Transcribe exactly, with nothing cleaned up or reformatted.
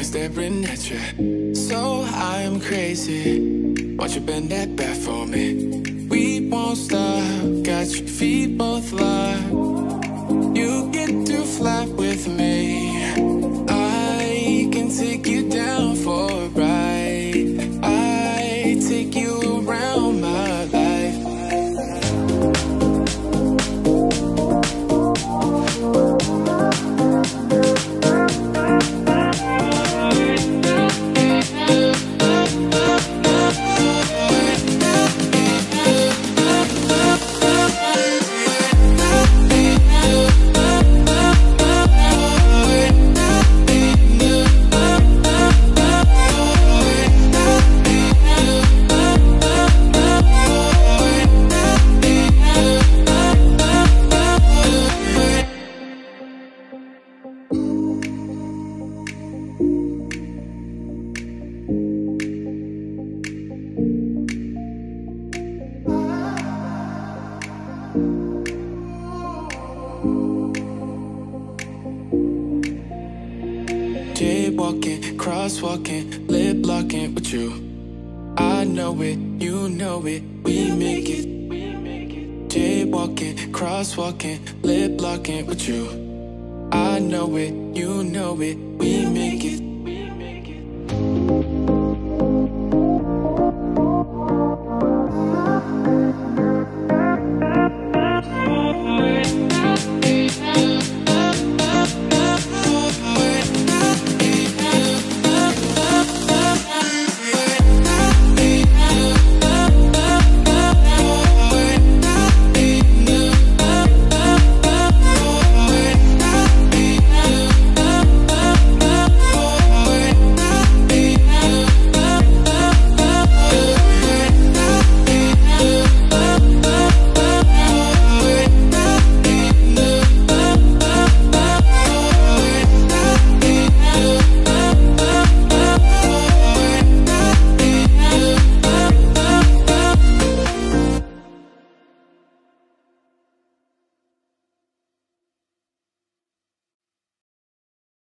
me staring at you. So I'm crazy. Won't you bend that back for me? We won't stop. Got your feet both locked. You get to fly with me. I can take you down for a ride. I take you around my life. Walking, crosswalking, lip locking with you. I know it, you know it, we make it. Jaywalking, crosswalking, lip locking with you. I know it, you know it, we make it.